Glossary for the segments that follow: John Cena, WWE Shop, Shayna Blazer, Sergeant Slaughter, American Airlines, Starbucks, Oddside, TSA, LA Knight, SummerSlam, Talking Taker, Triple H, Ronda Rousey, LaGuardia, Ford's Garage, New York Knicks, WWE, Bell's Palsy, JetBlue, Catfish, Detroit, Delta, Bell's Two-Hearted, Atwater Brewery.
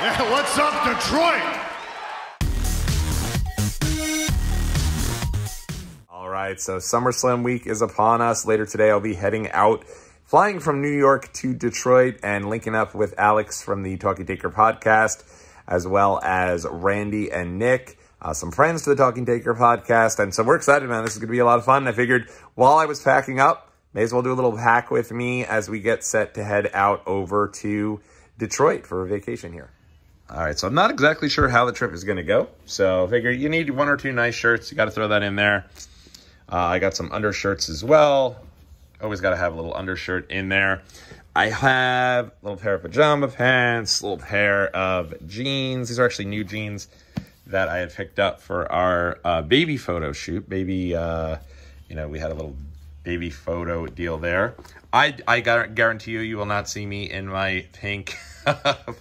Yeah, what's up, Detroit? All right, so SummerSlam week is upon us. Later today, I'll be heading out, flying from New York to Detroit and linking up with Alex from the Talking Taker podcast, as well as Randy and Nick, some friends to the Talking Taker podcast. And so we're excited, man. This is going to be a lot of fun. I figured while I was packing up, may as well do a little hack with me as we get set to head out over to Detroit for a vacation here. All right, so I'm not exactly sure how the trip is going to go. So I figure you need one or two nice shirts. You got to throw that in there. I got some undershirts as well. Always got to have a little undershirt in there. I have a little pair of pajama pants, a little pair of jeans. These are actually new jeans that I had picked up for our baby photo shoot. Baby, you know, we had a little baby photo deal there. I guarantee you will not see me in my pink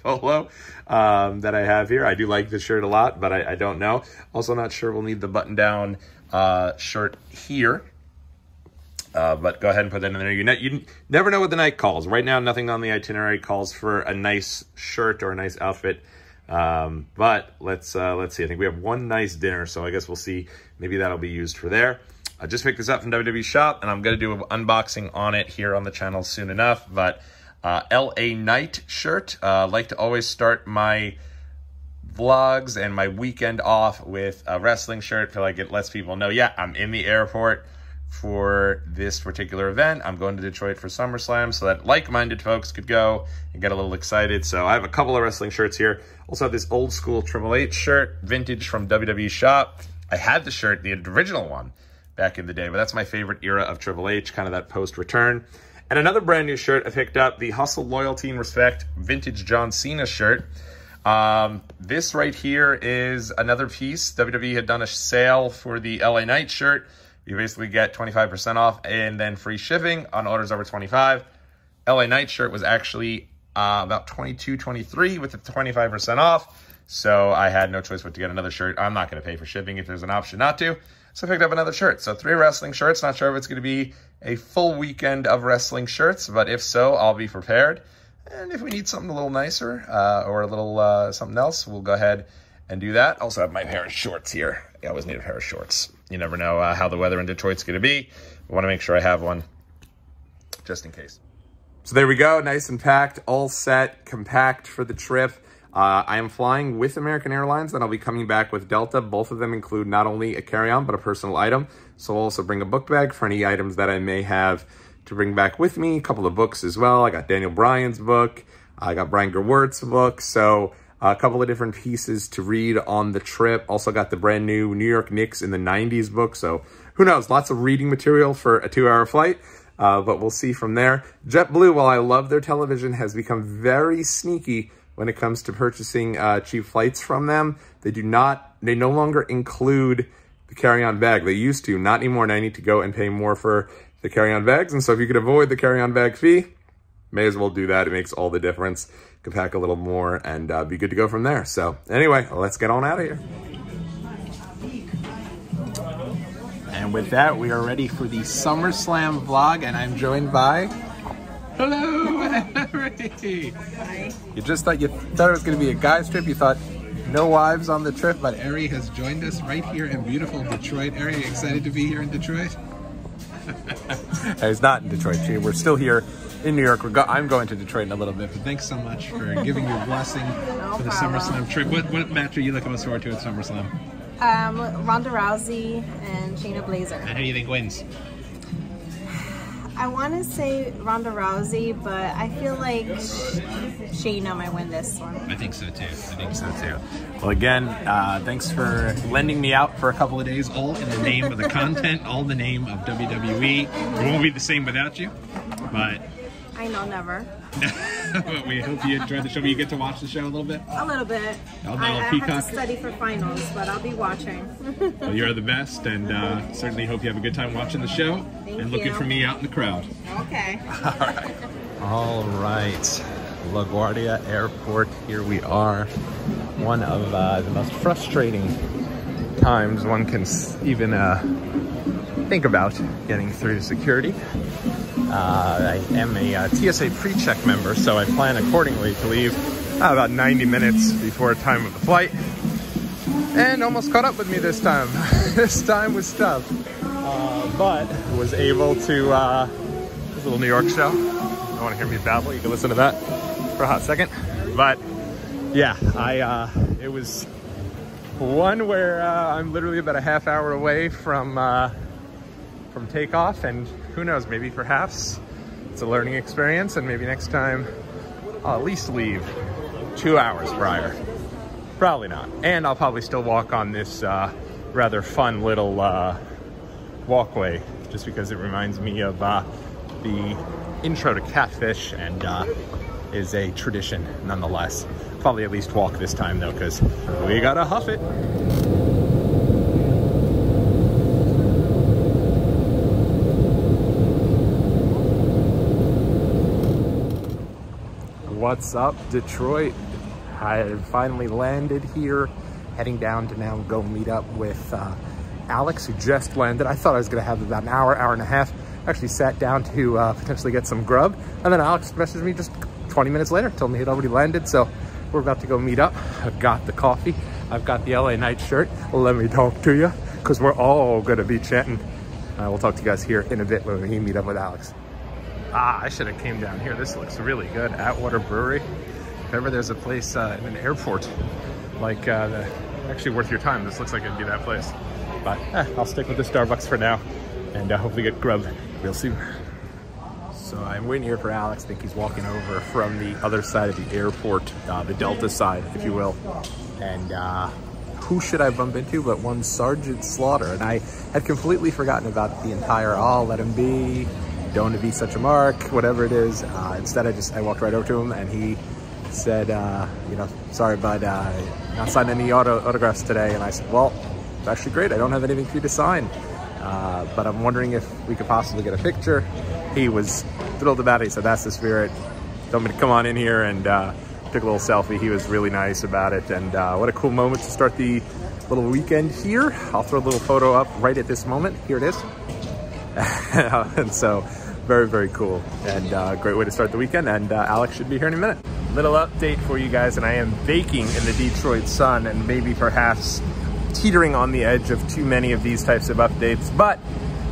polo that I have here. I do like this shirt a lot, but I don't know. Also not sure we'll need the button-down shirt here. But go ahead and put that in there. You never know what the night calls. Right now, nothing on the itinerary calls for a nice shirt or a nice outfit. But let's see. I think we have one nice dinner, so I guess we'll see. Maybe that'll be used for there. I just picked this up from WWE Shop, and I'm going to do an unboxing on it here on the channel soon enough. But LA Knight shirt. I like to always start my vlogs and my weekend off with a wrestling shirt. I feel like it lets people know, yeah, I'm in the airport for this particular event. I'm going to Detroit for SummerSlam, so that like-minded folks could go and get a little excited. So I have a couple of wrestling shirts here. Also have this old-school Triple H shirt, vintage from WWE Shop. I had the shirt, the original one, back in the day, but that's my favorite era of Triple H, kind of that post-return. And another brand new shirt I picked up, the Hustle, Loyalty, and Respect vintage John Cena shirt. This right here is another piece. WWE had done a sale for the LA Knight shirt. You basically get 25% off and then free shipping on orders over $25. LA Knight shirt was actually about $22, $23 with the 25% off. So I had no choice but to get another shirt. I'm not going to pay for shipping if there's an option not to. So I picked up another shirt. So three wrestling shirts. Not sure if it's going to be a full weekend of wrestling shirts, but if so, I'll be prepared. And if we need something a little nicer or a little something else, we'll go ahead and do that. Also have my pair of shorts here. I always need a pair of shorts. You never know how the weather in Detroit's going to be. I want to make sure I have one just in case. So there we go. Nice and packed, all set, compact for the trip. I am flying with American Airlines, and I'll be coming back with Delta. Both of them include not only a carry-on, but a personal item. So I'll also bring a book bag for any items that I may have to bring back with me. A couple of books as well. I got Daniel Bryan's book. I got Brian Gerwert's book. So a couple of different pieces to read on the trip. Also got the brand new New York Knicks in the 90s book. So who knows? Lots of reading material for a 2-hour flight. But we'll see from there. JetBlue, while I love their television, has become very sneaky when it comes to purchasing cheap flights from them. They no longer include the carry-on bag. They used to, not anymore, and I need to go and pay more for the carry-on bags. And so if you could avoid the carry-on bag fee, may as well do that. It makes all the difference. Could pack a little more and be good to go from there. So anyway, let's get on out of here. And with that, we are ready for the SummerSlam vlog, and I'm joined by... Hello, Henry! Hi. You thought it was going to be a guy's trip. You thought no wives on the trip, but Ari has joined us right here in beautiful Detroit. Ari, excited to be here in Detroit? It's not in Detroit. We're still here in New York. I'm going to Detroit in a little bit, but thanks so much for giving your blessing for the SummerSlam trip. What match are you looking forward to at SummerSlam? Ronda Rousey and Shayna Blazer. And who do you think wins? I want to say Ronda Rousey, but I feel like Shayna might win this one. I think so too. Well, again, thanks for lending me out for a couple of days, all in the name of the content, all in the name of WWE. It won't be the same without you, but... I know, never. But we hope you enjoyed the show. You get to watch the show a little bit? A little bit. I have to study for finals, but I'll be watching. Well, you're the best, and certainly hope you have a good time watching the show. Thank you. Looking for me out in the crowd. Okay. All right. All right. LaGuardia Airport. Here we are. One of the most frustrating times one can even think about getting through security. I am a TSA pre-check member, so I plan accordingly to leave about 90 minutes before time of the flight, and almost caught up with me this time. This time was tough, but was able to, this little New York show. If you want to hear me babble, you can listen to that for a hot second. But yeah, it was one where I'm literally about a half hour away from takeoff, and who knows, maybe perhaps it's a learning experience, and maybe next time I'll at least leave 2 hours prior. Probably not. And I'll probably still walk on this rather fun little walkway, just because it reminds me of the intro to Catfish, and is a tradition nonetheless. Probably at least walk this time though, because we gotta huff it. What's up, Detroit? I finally landed here, heading down to now go meet up with Alex, who just landed. I thought I was gonna have about an hour, hour and a half. Actually sat down to potentially get some grub, and then Alex messaged me just 20 minutes later, told me he'd already landed, so we're about to go meet up. I've got the coffee, I've got the LA Knight shirt. Let me talk to you, because we're all gonna be chatting. We'll talk to you guys here in a bit when we meet up with Alex. Ah, I should have came down here. This looks really good. Atwater Brewery. If ever there's a place in an airport, like actually worth your time, this looks like it'd be that place. But I'll stick with the Starbucks for now, and hopefully get grub real soon. So I'm waiting here for Alex. I think he's walking over from the other side of the airport, the Delta side, if you will. And who should I bump into but one Sergeant Slaughter? And I had completely forgotten about the entire, oh, let him be, don't to be such a mark, whatever it is. Instead, I walked right over to him, and he said, you know, sorry, bud, not signed any autographs today. And I said, well, it's actually great. I don't have anything for you to sign. But I'm wondering if we could possibly get a picture. He was thrilled about it. He said, that's the spirit. Told me to come on in here, and took a little selfie. He was really nice about it. And what a cool moment to start the little weekend here. I'll throw a little photo up right at this moment. Here it is. And so very, very cool, and great way to start the weekend. And Alex should be here in a minute. Little update for you guys, and I am baking in the Detroit sun, and maybe perhaps teetering on the edge of too many of these types of updates. But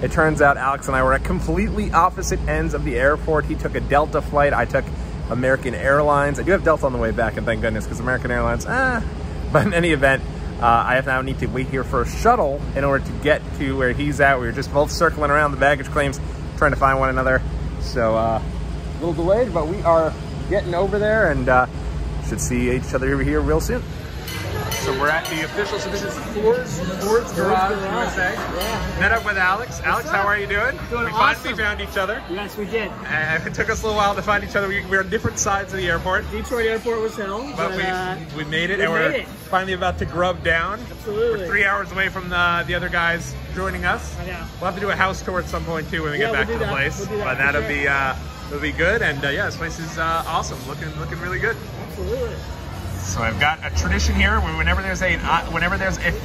it turns out Alex and I were at completely opposite ends of the airport. He took a Delta flight. I took American Airlines. I do have Delta on the way back, and thank goodness, because American Airlines, but in any event, I now need to wait here for a shuttle in order to get to where he's at. We were just both circling around the baggage claims, trying to find one another. So a little delayed, but we are getting over there, and should see each other over here real soon. So we're at the official, so this is Ford's Garage, USA. Yeah. Met up with Alex. Alex, how are you doing? Doing awesome. We finally found each other. Yes, we did. It took us a little while to find each other. We were on different sides of the airport. Detroit airport was hell. But we made it, and we're finally about to grub down. Absolutely. We're 3 hours away from the other guys joining us. I know. We'll have to do a house tour at some point, too, when we get back to the place. We'll do that, but that'll be it'll be good. And yeah, this place is awesome. Looking really good. Absolutely. So I've got a tradition here where whenever there's a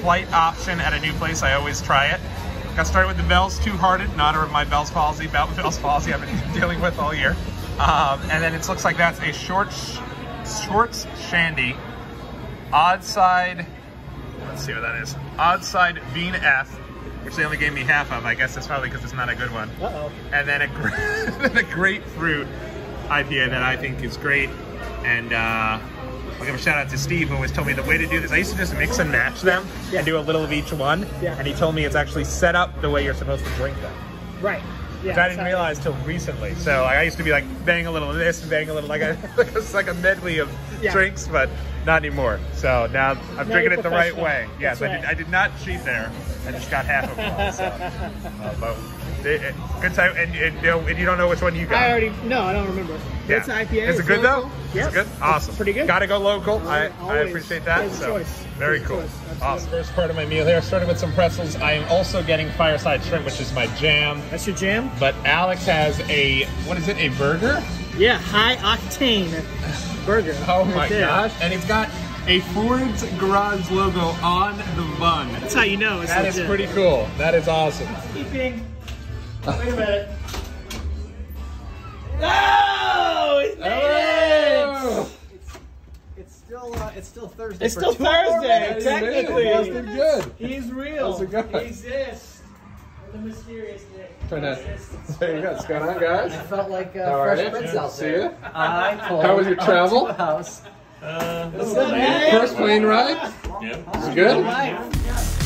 flight option at a new place, I always try it. Got started with the Bell's Two-Hearted, in honor of my Bell's Palsy. Bell's Palsy I've been dealing with all year. And then it looks like that's a shorts shandy. Oddside, let's see what that is. Oddside Bean F, which they only gave me half of. I guess that's probably because it's not a good one. Uh-oh. And then a grapefruit IPA that I think is great. And I'll give a shout out to Steve, who always told me the way to do this. I used to just mix and match them and do a little of each one. Yeah. And he told me it's actually set up the way you're supposed to drink them. Right. Yeah, which I didn't realize till recently. So I used to be like, bang a little of this, bang a little, like it's like a medley of drinks, but not anymore. So now I'm drinking it the right way. Yes, right. I did not cheat there. I just got half of one. So. But good time, and you don't know which one you got. I don't remember. Yeah. It's an IPA. Is it good though? Yes. It's good. Awesome. It's pretty good. Gotta go local. I appreciate that. So very cool. Awesome. First part of my meal here. Started with some pretzels. I am also getting fireside shrimp, which is my jam. That's your jam. But Alex has a, what is it? A burger? Yeah, high octane burger. Oh my gosh! And it's got a Ford's Garage logo on the bun. That's how you know. That is pretty cool. That is awesome. Keeping. Wait a minute. No! It's It's still Thursday. It's still Thursday, technically. He's good. He's real. He exists. The mysterious day. Turn that. There you go. What's going on, guys? I felt like Fresh Prince out there. See ya. How was your travel? First plane ride? Yeah. It was good?